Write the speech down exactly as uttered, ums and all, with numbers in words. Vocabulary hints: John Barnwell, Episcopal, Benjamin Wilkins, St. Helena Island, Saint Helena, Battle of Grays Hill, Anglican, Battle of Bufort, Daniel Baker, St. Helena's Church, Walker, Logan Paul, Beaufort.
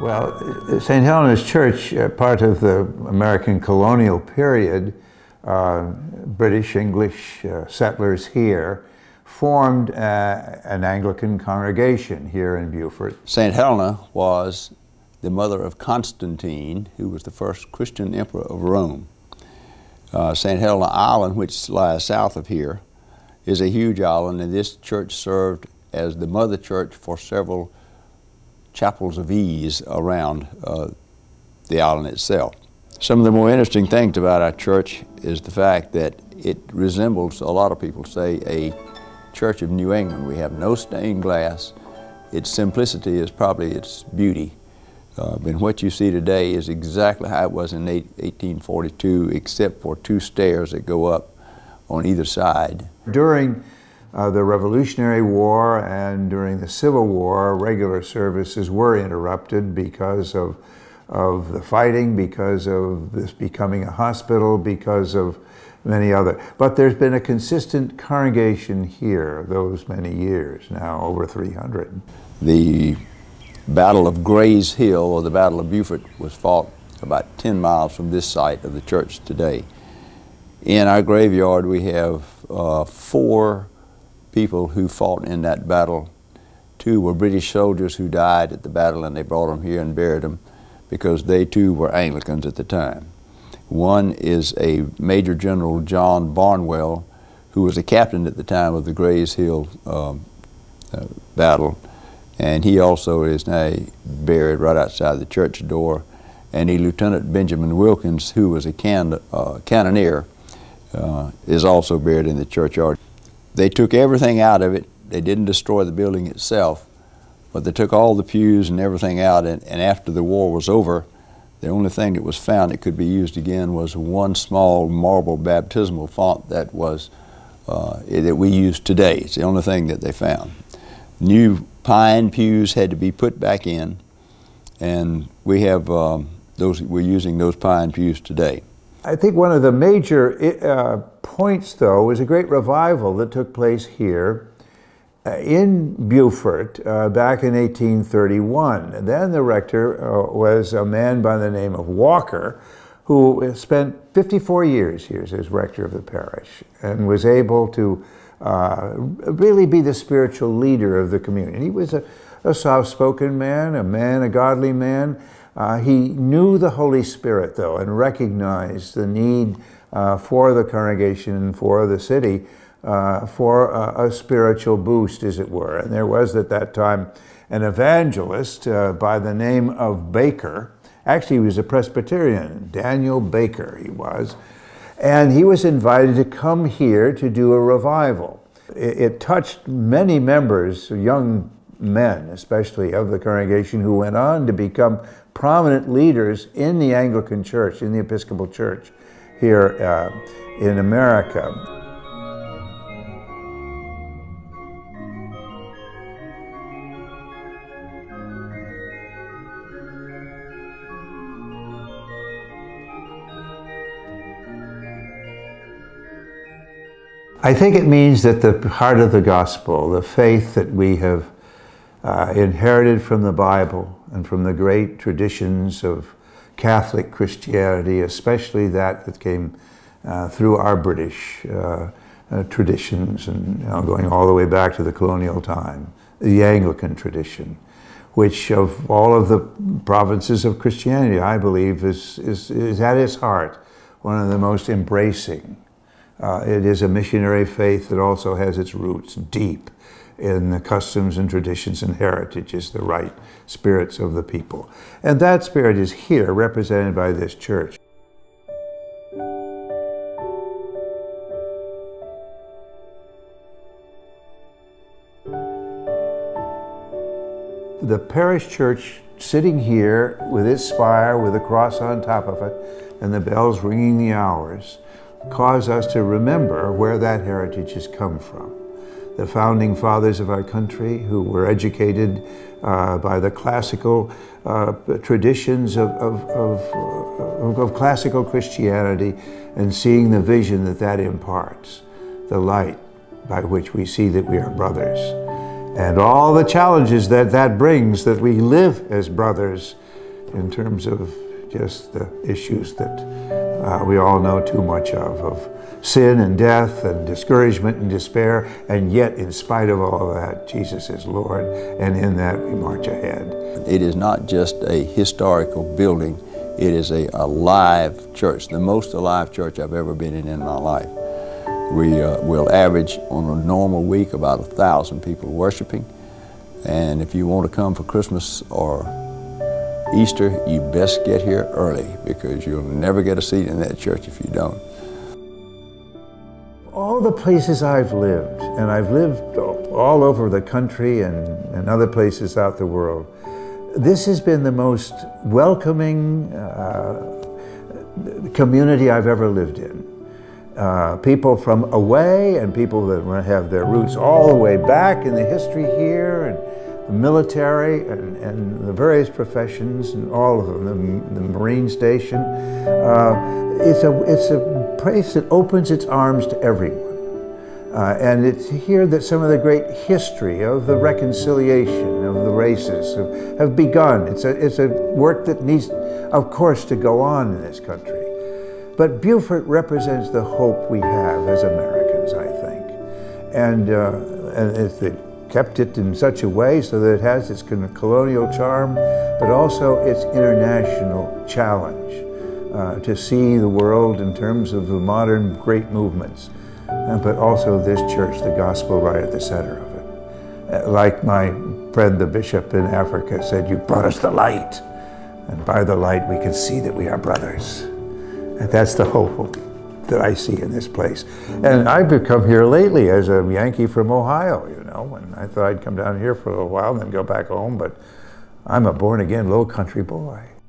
Well, Saint Helena's Church, uh, part of the American colonial period, uh, British, English uh, settlers here, formed uh, an Anglican congregation here in Beaufort. Saint Helena was the mother of Constantine, who was the first Christian emperor of Rome. Uh, Saint Helena Island, which lies south of here, is a huge island, and this church served as the mother church for several chapels of ease around uh, the island itself. Some of the more interesting things about our church is the fact that it resembles, a lot of people say, a church of New England. We have no stained glass. Its simplicity is probably its beauty. Uh, and what you see today is exactly how it was in eighteen forty-two, except for two stairs that go up on either side. During uh, the Revolutionary War and during the Civil War, regular services were interrupted because of, of the fighting, because of this becoming a hospital, because of many other. But there's been a consistent congregation here those many years now, over three hundred. The Battle of Grays Hill, or the Battle of Bufort, was fought about ten miles from this site of the church today. In our graveyard we have uh, four people who fought in that battle. Two were British soldiers who died at the battle, and they brought them here and buried them because they too were Anglicans at the time. One is a Major General John Barnwell, who was a captain at the time of the Grays Hill um, uh, battle, and he also is now buried right outside the church door. And a Lieutenant Benjamin Wilkins, who was a can, uh, cannoneer, uh, is also buried in the churchyard. They took everything out of it. They didn't destroy the building itself, but they took all the pews and everything out, and, and after the war was over, the only thing that was found that could be used again was one small marble baptismal font that was uh, that we use today. It's the only thing that they found. New pine pews had to be put back in, and we have um, those. We're using those pine pews today. I think one of the major uh, points, though, was a great revival that took place here uh, in Beaufort uh, back in eighteen thirty-one. And then the rector uh, was a man by the name of Walker, who spent fifty-four years here as rector of the parish and was able to uh, really be the spiritual leader of the community. He was a, a soft-spoken man, a man, a godly man. Uh, he knew the Holy Spirit, though, and recognized the need uh, for the congregation and for the city uh, for a, a spiritual boost, as it were. And there was at that time an evangelist uh, by the name of Baker. Actually, he was a Presbyterian, Daniel Baker he was. And he was invited to come here to do a revival. It, it touched many members, young men especially, of the congregation, who went on to become prominent leaders in the Anglican Church, in the Episcopal Church here uh, in America. I think it means that the heart of the gospel, the faith that we have Uh, inherited from the Bible and from the great traditions of Catholic Christianity, especially that that came uh, through our British uh, uh, traditions, and you know, going all the way back to the colonial time, the Anglican tradition, which of all of the provinces of Christianity, I believe, is, is, is at its heart one of the most embracing. Uh, it is a missionary faith that also has its roots deep in the customs and traditions and heritages, the right spirits of the people. And that spirit is here, represented by this church. The parish church sitting here with its spire, with a cross on top of it, and the bells ringing the hours, cause us to remember where that heritage has come from. The founding fathers of our country, who were educated uh, by the classical uh, traditions of, of, of, of classical Christianity, and seeing the vision that that imparts, the light by which we see that we are brothers, and all the challenges that that brings, that we live as brothers in terms of just the issues that uh, we all know too much of, of sin and death and discouragement and despair. And yet, in spite of all that, Jesus is Lord, and in that we march ahead. It is not just a historical building, it is a alive church, the most alive church I've ever been in in my life. We uh, will average on a normal week about a thousand people worshiping. And if you want to come for Christmas or Easter, you best get here early, because you'll never get a seat in that church if you don't. All the places I've lived, and I've lived all over the country and, and other places out the world, this has been the most welcoming uh, community I've ever lived in. Uh, people from away, and people that have their roots all the way back in the history here, and the military, and, and the various professions, and all of them, the, the Marine Station. Uh, it's, a, it's a place that opens its arms to everyone. Uh, and it's here that some of the great history of the reconciliation of the races have, have begun. It's a, it's a work that needs, of course, to go on in this country. But Beaufort represents the hope we have as Americans, I think. And, uh, and it, it kept it in such a way so that it has its colonial charm, but also its international challenge uh, to see the world in terms of the modern great movements, uh, but also this church, the gospel, right at the center of it. Uh, like my friend the bishop in Africa said, "You brought us the light, and by the light we can see that we are brothers." And that's the hope that I see in this place. And I've come here lately as a Yankee from Ohio, you know, and I thought I'd come down here for a little while and then go back home, but I'm a born-again, low country boy.